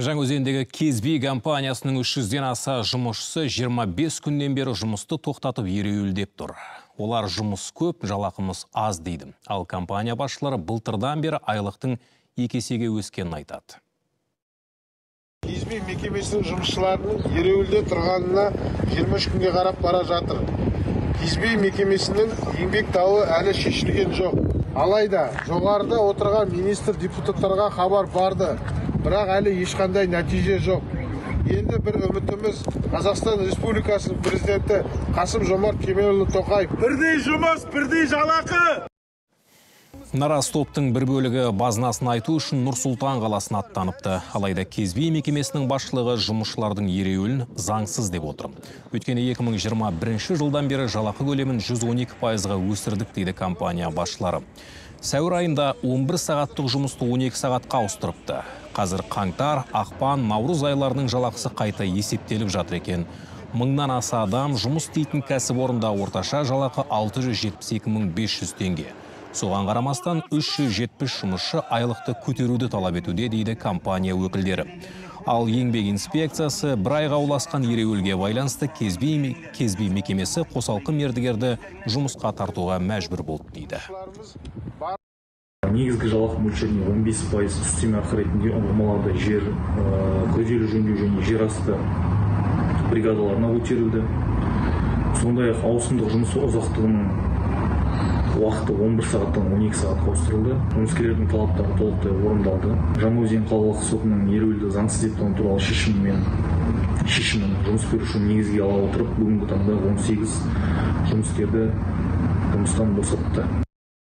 Жаңаөзендегі Кезби компаниясының 300-ден аса жұмысшысы 25 күннен бері жұмысты тоқтатып ереуілдеп тұр. Олар жұмыс көп, жалақымыз аз дейді. Ал компания басшылары былтырдан бері айлықтың 2 есеге өскенін айтады. Кезби мекемесінің жұмысшыларының ереуілде тұрғанына 23 күнге қарап бара жатыр. Кезби мекемесінің еңбек дауы әлі шешілген жоқ. Алайда жоғарыда отырған министр депутаттарға хабар барды. Бірақ әлі ешқандай нәтиже жоқ. Енді бір үмітіміз Қазақстан Республикасының президенті Қасым-Жомарт Тоқаев. Бірдей жұмыс, бірдей жалақы. Нараз топтың бір бөлігі базынасын айту үшін Нұр-Сұлтан қаласына аттаныпты. Алайда Кезби мекемесінің басшылығы жұмысшылардың ереуілін заңсыз деп отыр. Өткені 2021 жылдан бері жалақы көлемін 112%-ға өсірдік дейді компания басшылары. Сәуір айында 11 сағаттық жұмысты 12 сағатқа ауыстырыпты. Қазір қаңтар, ақпан, наурыз айларының жалақысы қайта есептеліп жатыр екен. Мыңнан аса адам жұмыс істейтін кәсіпорында орташа жалақы 672.500 теңге. Соған қарамастан 370 жұмысшы айлықты көтеруді талап етуде дейді компания өкілдері. Ал еңбек инспекциясы бір айға ұласқан ереуілге байланысты Кезби мекемесі қосалқы мердігерді жұмысқа тартуға мәжбүр болды дейді. Негізгі жалақы мөлшеріне 15% үстеме ақы ретінде ұңғымаларды жер көзделі жөндеу және жер асты бригадаларына көтерілді. Сондай-ақ ауысымдық жұмысы ұзақтығының уақыты 11 сағаттан 12 сағатқа ауыстырылды. Жұмыскерлердің талаптары толықтай орындалды. Жаңаөзен қалалық сотының ереуілді заңсыз деп тану туралы шешімін жұмыс берушінің негізге ала отырып бүгінгі таңда 18 жұмыскерді жұмыстан босатты.